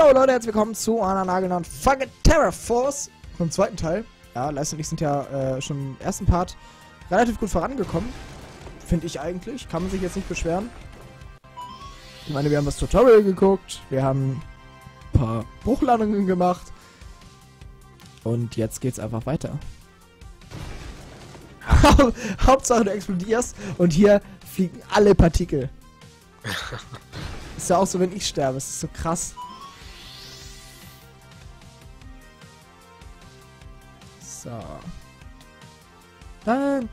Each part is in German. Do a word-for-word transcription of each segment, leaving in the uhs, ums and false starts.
Hallo Leute, herzlich willkommen zu einer nagelneuen Folge Terraswoop Force vom zweiten Teil. Ja, Leis und ich sind ja äh, schon im ersten Part relativ gut vorangekommen. Finde ich eigentlich. Kann man sich jetzt nicht beschweren. Ich meine, wir haben das Tutorial geguckt. Wir haben ein paar Bruchlandungen gemacht. Und jetzt geht's einfach weiter. Hauptsache du explodierst und hier fliegen alle Partikel. Ist ja auch so, wenn ich sterbe. Es ist so krass. So. Nein!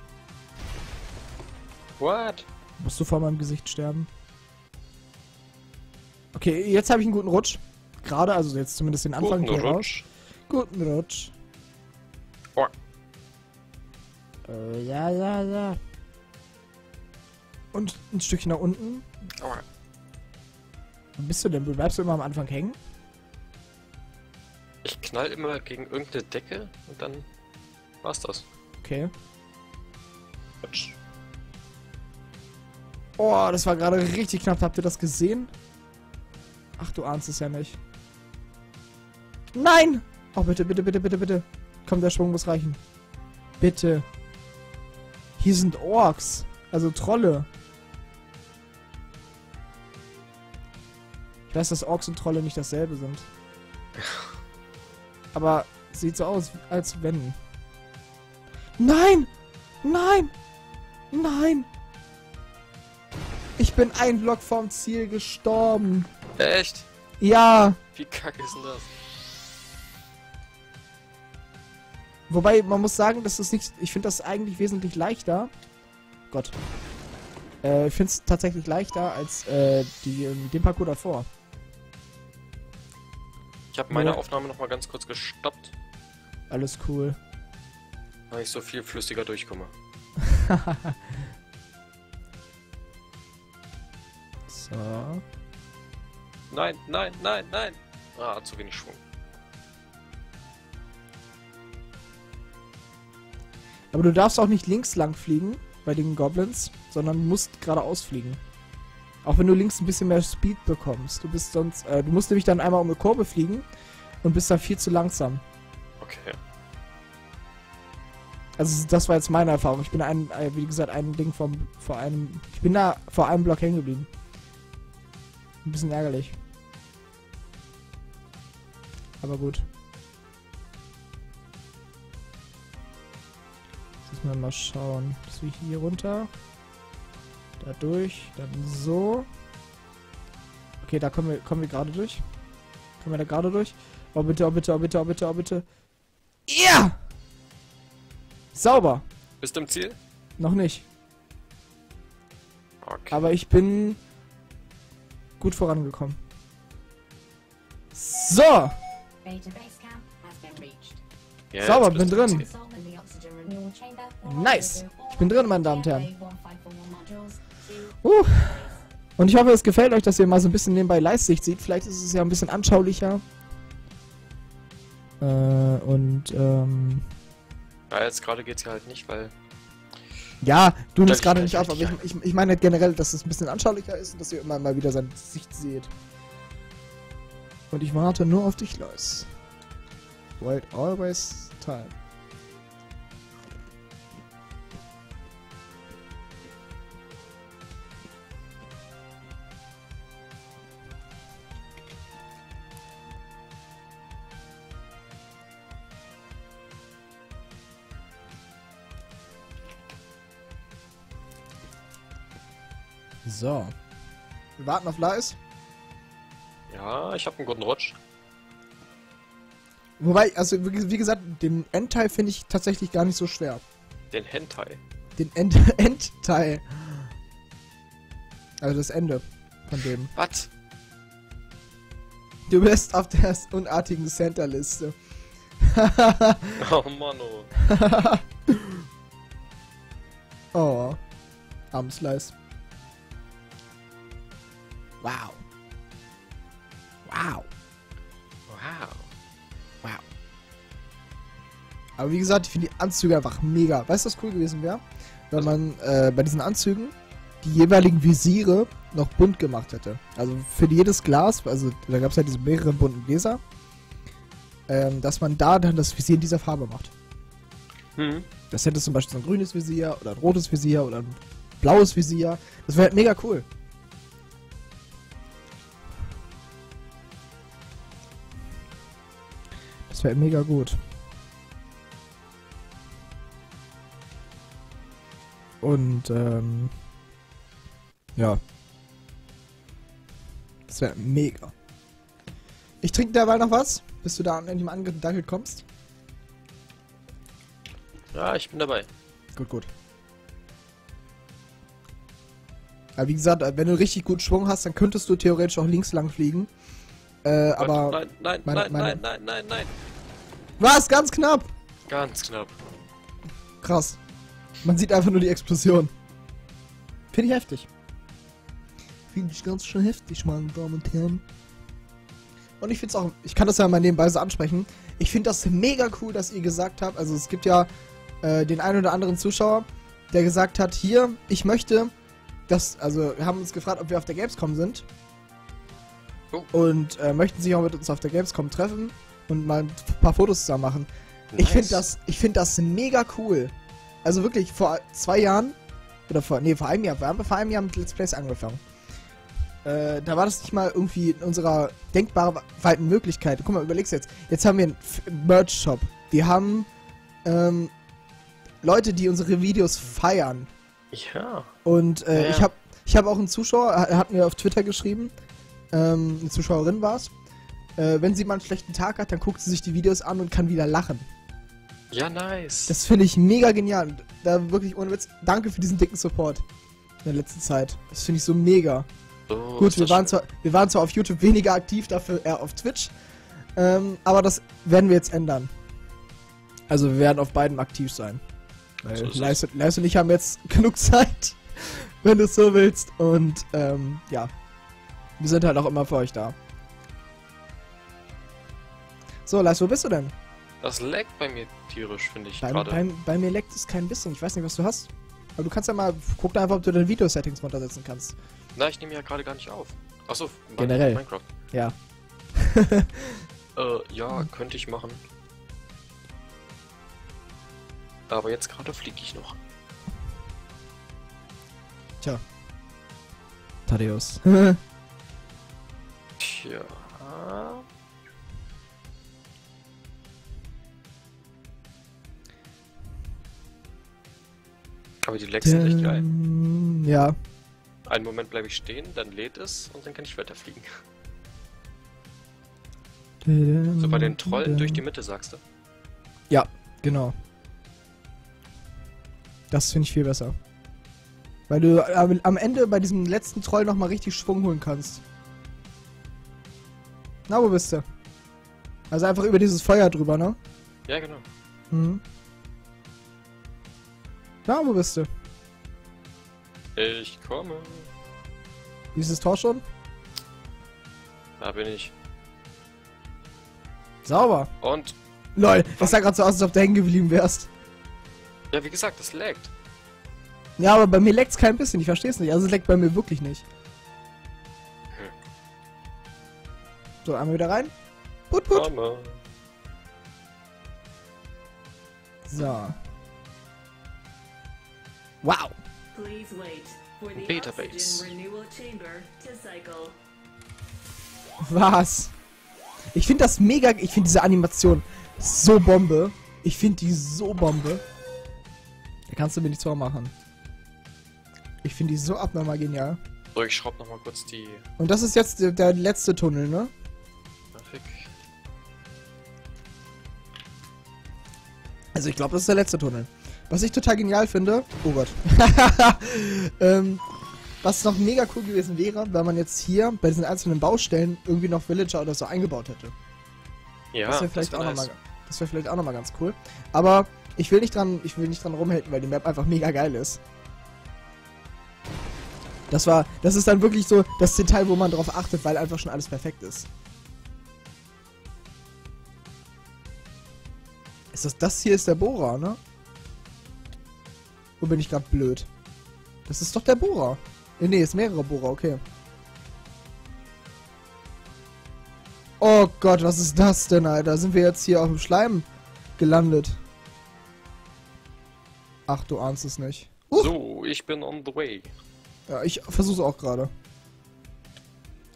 What? Musst du vor meinem Gesicht sterben? Okay, jetzt habe ich einen guten Rutsch. Gerade, also jetzt zumindest den Anfang. Guten Rutsch. Guten Rutsch. Oh. Äh, ja, ja, ja. Und ein Stückchen nach unten. Oh. Wo bist du denn? Bleibst du immer am Anfang hängen? Ich knall immer gegen irgendeine Decke und dann war's das. Okay. Rutsch. Oh, das war gerade richtig knapp. Habt ihr das gesehen? Ach, du ahnst es ja nicht. Nein! Oh, bitte, bitte, bitte, bitte, bitte. Komm, der Schwung muss reichen. Bitte. Hier sind Orks. Also Trolle. Ich weiß, dass Orks und Trolle nicht dasselbe sind. Aber sieht so aus, als wenn. Nein! Nein! Nein! Ich bin ein Block vom Ziel gestorben. Echt? Ja. Wie kacke ist denn das? Wobei, man muss sagen, dass das nicht... Ich finde das eigentlich wesentlich leichter. Gott. Äh, ich finde es tatsächlich leichter als äh, die, den Parcours davor. Ich habe meine Aufnahme nochmal ganz kurz gestoppt. Alles cool. Weil ich so viel flüssiger durchkomme. So. Nein, nein, nein, nein. Ah, zu wenig Schwung. Aber du darfst auch nicht links lang fliegen bei den Goblins, sondern musst geradeaus fliegen. Auch wenn du links ein bisschen mehr Speed bekommst. Du bist sonst, äh, du musst nämlich dann einmal um eine Kurve fliegen und bist dann viel zu langsam. Okay. Also das war jetzt meine Erfahrung. Ich bin ein, äh, wie gesagt, ein Ding vom, vor einem, ich bin da vor einem Block hängen geblieben. Ein bisschen ärgerlich. Aber gut. Jetzt müssen wir mal schauen. Dass wir hier runter. Dadurch, dann so. Okay, da kommen wir, kommen wir gerade durch. Kommen wir da gerade durch? Oh bitte, oh bitte, oh bitte, oh bitte, oh bitte. Ja! Yeah! Sauber! Bist du im Ziel? Noch nicht. Okay. Aber ich bin gut vorangekommen. So! Yeah, sauber, bin drin. Nice! Ich bin drin, meine Damen und Herren. Uh. Und ich hoffe, es gefällt euch, dass ihr mal so ein bisschen nebenbei Leissicht sieht. Vielleicht ist es ja ein bisschen anschaulicher. Äh, und, ähm... Ja, jetzt gerade geht's ja halt nicht, weil... Ja, du nimmst gerade nicht auf, aber ich, ich, ich meine halt generell, dass es ein bisschen anschaulicher ist und dass ihr immer mal wieder sein Sicht seht. Und ich warte nur auf dich, Lois. Wait always time. So. Wir warten auf Leis. Ja, ich habe einen guten Rutsch. Wobei, also wie gesagt, den Endteil finde ich tatsächlich gar nicht so schwer. Den Endteil? Den End Endteil. Also das Ende von dem. Was? Du bist auf der unartigen Center-Liste. Oh Mann, oh. Oh. Armes Leis. Wow. Wow. Wow. Wow. Aber wie gesagt, ich finde die Anzüge einfach mega. Weißt du, was cool gewesen wäre? Wenn man äh, bei diesen Anzügen die jeweiligen Visiere noch bunt gemacht hätte. Also für jedes Glas, also da gab es ja diese mehreren bunten Gläser, ähm, dass man da dann das Visier in dieser Farbe macht. Mhm. Das hätte zum Beispiel so ein grünes Visier oder ein rotes Visier oder ein blaues Visier. Das wäre halt mega cool. Das wäre mega gut. Und, ähm... ja. Das wäre mega. Ich trinke derweil noch was, bis du da an dem angedankelt kommst. Ja, ich bin dabei. Gut, gut. Aber wie gesagt, wenn du richtig gut Schwung hast, dann könntest du theoretisch auch links lang fliegen. Äh, Gott, aber... Nein, nein, meine, nein, meine... nein, nein, nein, nein. Was? Ganz knapp! Ganz knapp. Krass. Man sieht einfach nur die Explosion. Finde ich heftig. Finde ich ganz schön heftig, meine Damen und Herren. Und ich finde es auch, ich kann das ja mal nebenbei so ansprechen, ich finde das mega cool, dass ihr gesagt habt, also es gibt ja äh, den einen oder anderen Zuschauer, der gesagt hat, hier, ich möchte, dass, also wir haben uns gefragt, ob wir auf der Gamescom sind. Oh. Und äh, möchten sich auch mit uns auf der Gamescom treffen und mal ein paar Fotos zusammen machen. Nice. Ich finde das, ich finde das mega cool. Also wirklich, vor zwei Jahren, oder vor, nee, vor einem Jahr, wir haben vor einem Jahr mit Let's Plays angefangen. Äh, da war das nicht mal irgendwie in unserer denkbaren weiten Möglichkeit. Guck mal, überleg's jetzt. Jetzt haben wir einen Merch-Shop. Wir haben, ähm, Leute, die unsere Videos feiern. Ja. Und, äh, ja, ja. ich hab, ich hab auch einen Zuschauer, er hat mir auf Twitter geschrieben, ähm, eine Zuschauerin war's. Äh, wenn sie mal einen schlechten Tag hat, dann guckt sie sich die Videos an und kann wieder lachen. Ja, nice. Das finde ich mega genial. Da wirklich ohne Witz. Danke für diesen dicken Support in der letzten Zeit. Das finde ich so mega. Oh, gut, wir waren, zwar, wir waren zwar auf YouTube weniger aktiv, dafür eher auf Twitch. Ähm, aber das werden wir jetzt ändern. Also wir werden auf beiden aktiv sein. Weil Leis und ich haben jetzt genug Zeit, wenn du es so willst. Und ähm, ja, wir sind halt auch immer für euch da. So, Leis, wo bist du denn? Das leckt bei mir tierisch, finde ich gerade. Bei, bei mir leckt es kein bisschen. Ich weiß nicht, was du hast. Aber du kannst ja mal, guck da einfach, ob du deine Video-Settings runtersetzen kannst. Na, ich nehme ja gerade gar nicht auf. Achso, generell. Minecraft. Ja. äh, ja, könnte ich machen. Aber jetzt gerade fliege ich noch. Tja. Tadeus. Tja. Aber die Lecks sind echt geil. Ja. Einen Moment bleibe ich stehen, dann lädt es und dann kann ich weiterfliegen. So bei den Trollen durch die Mitte, sagst du? Ja, genau. Das finde ich viel besser. Weil du am Ende bei diesem letzten Troll nochmal richtig Schwung holen kannst. Na, wo bist du? Also einfach über dieses Feuer drüber, ne? Ja, genau. Mhm. Na, wo bist du? Ich komme. Ist das Tor schon? Da bin ich. Sauber. Und? Lol, das sah gerade so aus, als ob du hängen geblieben wärst. Ja, wie gesagt, das laggt. Ja, aber bei mir laggt es kein bisschen, ich verstehe es nicht. Also es laggt bei mir wirklich nicht. Hm. So, einmal wieder rein. Put, put. Komme. So. Wow. Database. Was? Ich finde das mega... Ich finde diese Animation so Bombe. Ich finde die so Bombe. Da kannst du mir nichts vormachen. Ich finde die so abnormal genial. So, ich schraube nochmal kurz die... Und das ist jetzt der, der letzte Tunnel, ne? Perfekt. Also ich glaube, das ist der letzte Tunnel. Was ich total genial finde, oh Gott, ähm, was noch mega cool gewesen wäre, wenn man jetzt hier bei diesen einzelnen Baustellen irgendwie noch Villager oder so eingebaut hätte. Ja, das wäre vielleicht, wär nice. wär vielleicht auch nochmal ganz cool. Aber ich will nicht dran, ich will nicht dran rumhalten, weil die Map einfach mega geil ist. Das war, das ist dann wirklich so das Detail, wo man drauf achtet, weil einfach schon alles perfekt ist. Ist das, das hier ist der Bohrer, ne? Bin ich gerade blöd. Das ist doch der Bohrer. Ne, nee, ist mehrere Bohrer, okay. Oh Gott, was ist das denn, Alter? Sind wir jetzt hier auf dem Schleim gelandet? Ach, du ahnst es nicht. Uh! So, ich bin on the way. Ja, ich versuch's auch gerade.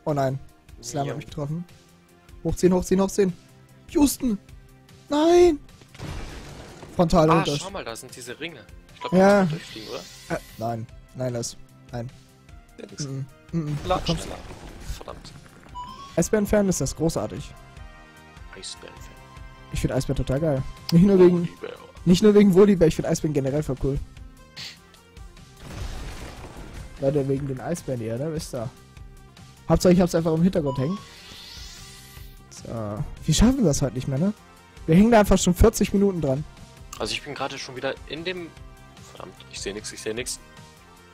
Oh nein. Slime ja. Hat mich getroffen. Hochziehen, hochziehen, hochziehen. Houston! Nein! Frontal ah, schau mal, da sind diese Ringe. Ich glaube, ja. Da durchfliegen, oder? Äh, nein, nein, das. Nein. Ja, nix. Mm -mm. Mm -mm. Lad schneller. Verdammt. Eisbären-Fan ist das großartig. Eisbären-Fan. Ich finde Eisbären total geil. Nicht nur wegen. Volibär. Nicht nur wegen Volibär, ich finde Eisbären generell voll cool. Leider wegen den Eisbären eher, ne? Wisst ihr? Hauptsache ich hab's einfach im Hintergrund hängen. So. Wir schaffen das halt nicht mehr, ne? Wir hängen da einfach schon vierzig Minuten dran. Also ich bin gerade schon wieder in dem... Verdammt, ich sehe nichts, ich sehe nichts.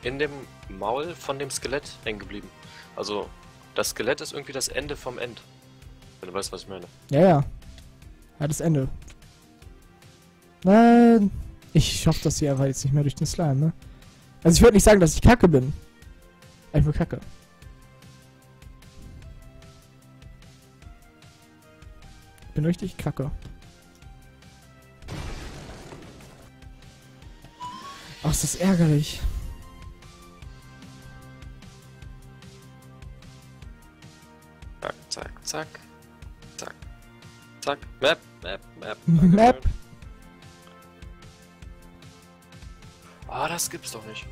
In dem Maul von dem Skelett hängen geblieben. Also, das Skelett ist irgendwie das Ende vom End. Wenn du weißt, was ich meine. Ja, ja. Ja, das Ende. Nein. Ich schaff das hier einfach jetzt nicht mehr durch den Slime, ne? Also ich würde nicht sagen, dass ich kacke bin. Ich bin kacke. Ich bin richtig kacke. Ach, ist das ärgerlich. Zack, zack, zack. Zack. Zack. Map, map, map. Map. Ah, das gibt's doch nicht.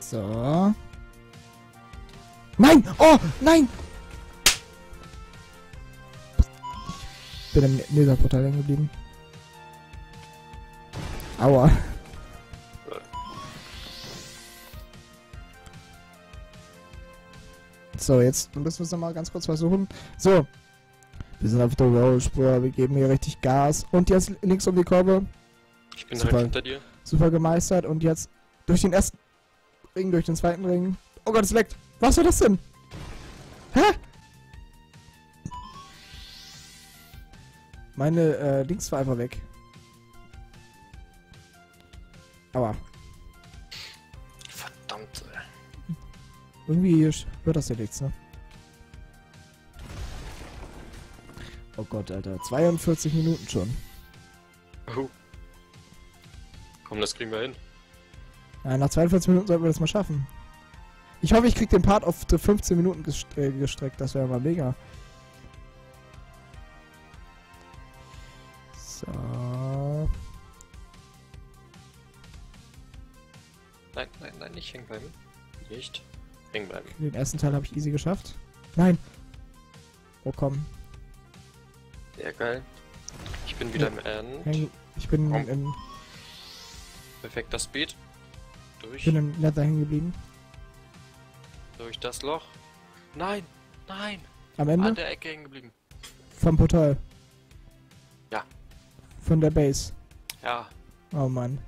So. Nein! Oh, nein! Ich bin im Netherportal hängen geblieben. Aua. So, jetzt müssen wir uns nochmal ganz kurz versuchen. So. Wir sind auf der Rollspur, wir geben hier richtig Gas. Und jetzt links um die Kurve. Ich bin direkt hinter dir. Super gemeistert. Und jetzt durch den ersten Ring, durch den zweiten Ring. Oh Gott, es leckt. Was war das denn? Hä? Meine äh, Dings war einfach weg. Aua. Verdammt. Irgendwie wird das ja nichts, ne? Oh Gott, Alter. zweiundvierzig Minuten schon. Oh. Komm, das kriegen wir hin. Ja, nach zweiundvierzig Minuten sollten wir das mal schaffen. Ich hoffe, ich krieg den Part auf fünfzehn Minuten gest äh, gestreckt. Das wäre mal mega. So. Nein, nein, nein, nicht hängen bleiben. Nicht hängen bleiben. Den ersten Teil habe ich easy geschafft. Nein. Oh, komm. Sehr geil. Ich bin wieder im End. Ich bin oh. im... Perfekter Speed. Durch. Ich bin im Nether hängen geblieben. Durch das Loch. Nein! Nein! Am Ende? An der Ecke hängen geblieben. Vom Portal. Ja. Von der Base. Ja. Oh Mann.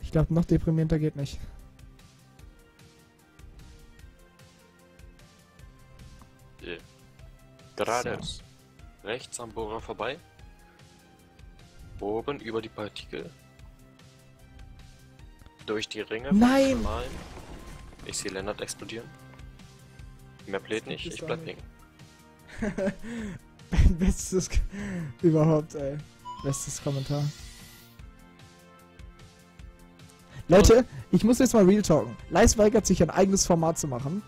Ich glaube, noch deprimierender geht nicht. Yeah. Geradeaus. So. Rechts am Bohrer vorbei. Oben über die Partikel. Durch die Ringe. Nein! Malen. Ich sehe Lennart explodieren. Mehr bläht nicht, ich bleib hängen. Mein bestes... überhaupt, ey. Bestes Kommentar. Leute, ich muss jetzt mal real talken. Leis weigert sich, ein eigenes Format zu machen.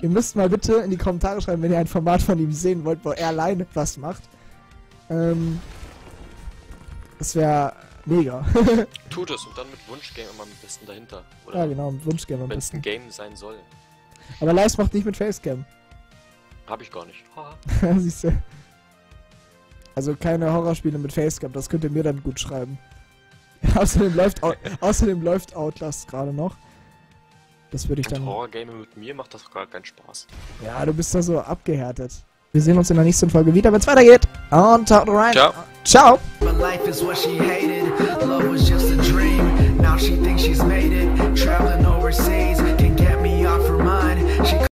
Ihr müsst mal bitte in die Kommentare schreiben, wenn ihr ein Format von ihm sehen wollt, wo er alleine was macht. Ähm, das wäre mega. Tut es und dann mit Wunschgame am besten dahinter. Oder ja, genau, mit Wunschgame am besten. Wenn es ein Game sein soll. Aber Live macht nicht mit Facecam. Hab ich gar nicht. Siehst du? Also keine Horrorspiele mit Facecam, das könnt ihr mir dann gut schreiben. Außerdem läuft, au außerdem läuft Outlast gerade noch. Das würde ich dann. Horror-Game mit mir macht das doch gar keinen Spaß. Ja, du bist da so abgehärtet. Wir sehen uns in der nächsten Folge wieder, wenn es weitergeht. Und haut rein. Ciao. Ciao. My life is what she hated. Love was just a dream. Now she thinks she's made it. Traveling overseas can get me off her mind.